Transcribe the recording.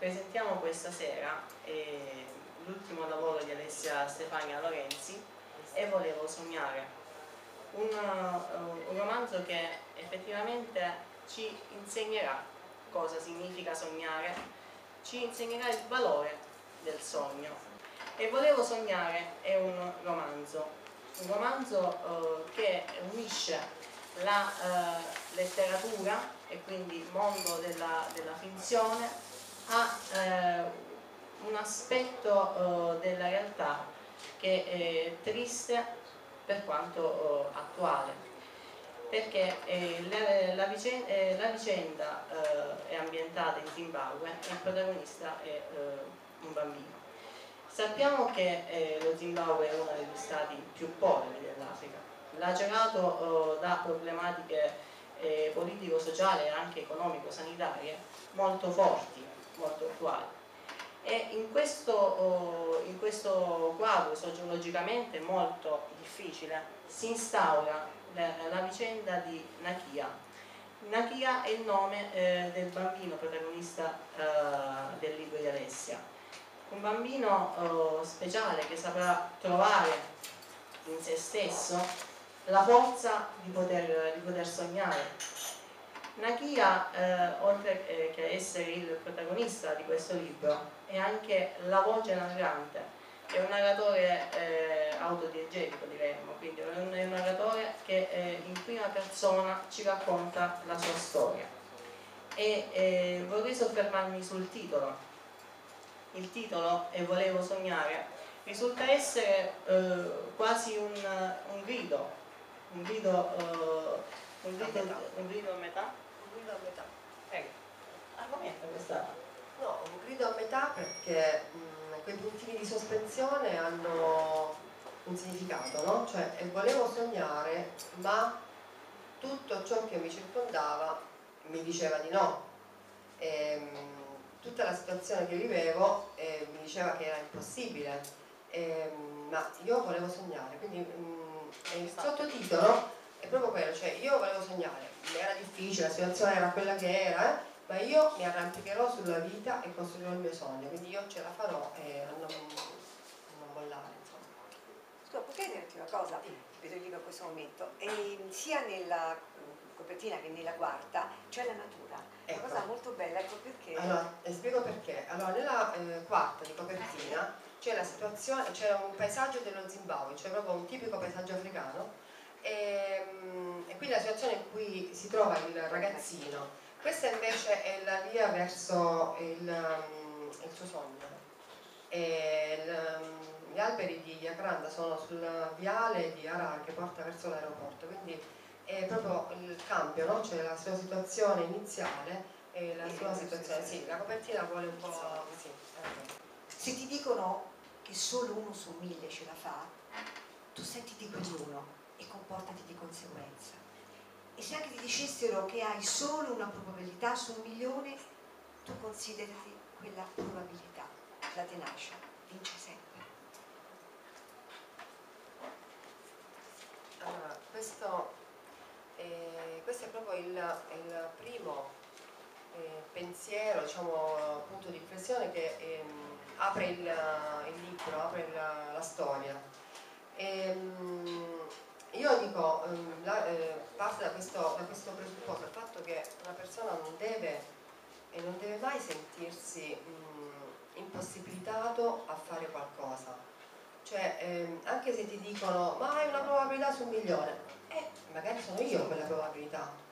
Presentiamo questa sera l'ultimo lavoro di Alessia Stefania Lorenzi, E volevo sognare, un romanzo che effettivamente ci insegnerà cosa significa sognare, ci insegnerà il valore del sogno. E volevo sognare è un romanzo che unisce la letteratura, e quindi il mondo della finzione, a un aspetto della realtà che è triste per quanto attuale, perché la vicenda è ambientata in Zimbabwe e il protagonista è un bambino. Sappiamo che lo Zimbabwe è uno degli stati più poveri dell'Africa, lacerato da problematiche politico-sociali e anche economico-sanitarie molto forti, molto attuali. E in questo quadro sociologicamente molto difficile si instaura la vicenda di Nakia. Nakia è il nome del bambino protagonista del libro di Alessia. Un bambino speciale che saprà trovare in se stesso la forza di poter sognare. Nakia, oltre che essere il protagonista di questo libro, è anche la voce narrante, è un narratore autodiegetico, diremmo, quindi è un narratore che in prima persona ci racconta la sua storia. E vorrei soffermarmi sul titolo. Il titolo, E volevo sognare, risulta essere quasi un grido a metà. Argomento questa? No, un grido a metà perché quei puntini di sospensione hanno un significato, no? Cioè, e volevo sognare, ma tutto ciò che mi circondava mi diceva di no. Tutta la situazione che vivevo mi diceva che era impossibile, ma io volevo sognare, quindi il sottotitolo è proprio quello, cioè io volevo sognare, era difficile, la situazione era quella che era, ma io mi arrampicherò sulla vita e costruirò il mio sogno, quindi io ce la farò a non mollare, insomma. Scusa, potrei dirti una cosa? Vedo il libro in questo momento, e sia nella copertina che nella quarta c'è la natura, è una cosa molto bella, ecco perché. Allora, spiego perché. Allora, nella quarta di copertina c'è la situazione, c'è un paesaggio dello Zimbabwe, cioè proprio un tipico paesaggio africano, e quindi la situazione in cui si trova il ragazzino. Questa invece è la via verso il suo sogno. Gli alberi di Iacranda sono sul viale di Arar che porta verso l'aeroporto, quindi è proprio il cambio, no? Cioè la sua situazione iniziale e la sua situazione, sì, la copertina vuole un po'... Sì. Se ti dicono che solo 1 su 1000 ce la fa, tu sentiti quell'uno e comportati di conseguenza. E se anche ti dicessero che hai solo una probabilità su 1 milione, tu considerati quella probabilità, la tenacia, vince sempre. Allora, questo è proprio il primo pensiero, diciamo, punto di riflessione che apre il libro, apre la storia. Io dico, parte da questo presupposto, il fatto che una persona non deve mai sentirsi impossibilitato a fare qualcosa. Cioè, anche se ti dicono ma hai una probabilità su 1 milione, magari sono io quella probabilità.